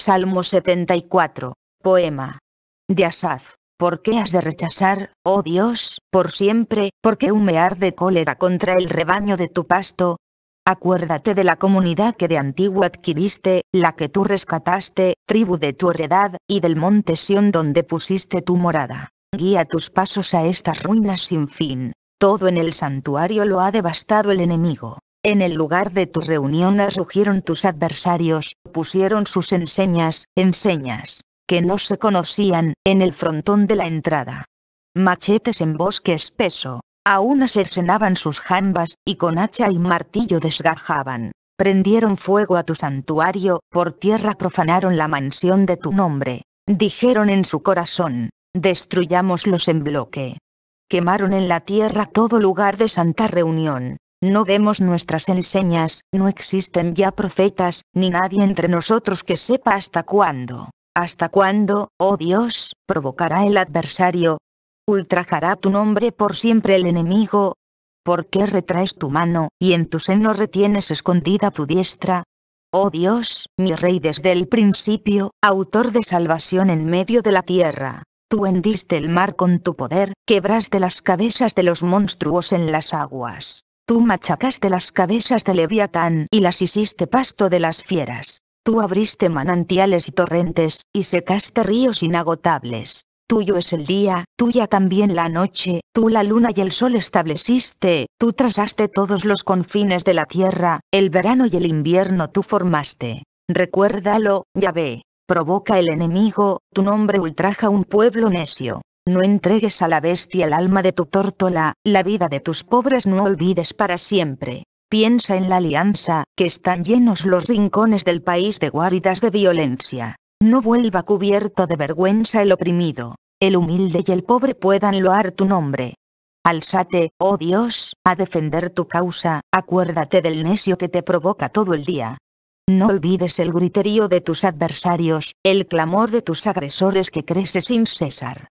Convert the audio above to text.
Salmo 74, poema de Asaf. ¿Por qué has de rechazar, oh Dios, por siempre, por qué humear de cólera contra el rebaño de tu pasto? Acuérdate de la comunidad que de antiguo adquiriste, la que tú rescataste, tribu de tu heredad, y del monte Sión donde pusiste tu morada. Guía tus pasos a estas ruinas sin fin. Todo en el santuario lo ha devastado el enemigo. En el lugar de tu reunión rugieron tus adversarios, pusieron sus enseñas, que no se conocían, en el frontón de la entrada. Machetes en bosque espeso, aún cercenaban sus jambas, y con hacha y martillo desgajaban. Prendieron fuego a tu santuario, por tierra profanaron la mansión de tu nombre. Dijeron en su corazón, destruyámoslos en bloque. Quemaron en la tierra todo lugar de santa reunión. No vemos nuestras enseñas, no existen ya profetas, ni nadie entre nosotros que sepa hasta cuándo. ¿Hasta cuándo, oh Dios, provocará el adversario? ¿Ultrajará tu nombre por siempre el enemigo? ¿Por qué retraes tu mano, y en tu seno retienes escondida tu diestra? Oh Dios, mi Rey desde el principio, autor de salvación en medio de la tierra. Tú hendiste el mar con tu poder, quebraste las cabezas de los monstruos en las aguas. Tú machacaste las cabezas de Leviatán y las hiciste pasto de las fieras. Tú abriste manantiales y torrentes, y secaste ríos inagotables. Tuyo es el día, tuya también la noche, tú la luna y el sol estableciste, tú trazaste todos los confines de la tierra, el verano y el invierno tú formaste. Recuérdalo, Yahvé. Provoca el enemigo, tu nombre ultraja un pueblo necio. No entregues a la bestia el alma de tu tórtola, la vida de tus pobres no olvides para siempre. Piensa en la alianza, que están llenos los rincones del país de guaridas de violencia. No vuelva cubierto de vergüenza el oprimido. El humilde y el pobre puedan loar tu nombre. Alzate, oh Dios, a defender tu causa, acuérdate del necio que te provoca todo el día. No olvides el griterío de tus adversarios, el clamor de tus agresores que crece sin cesar.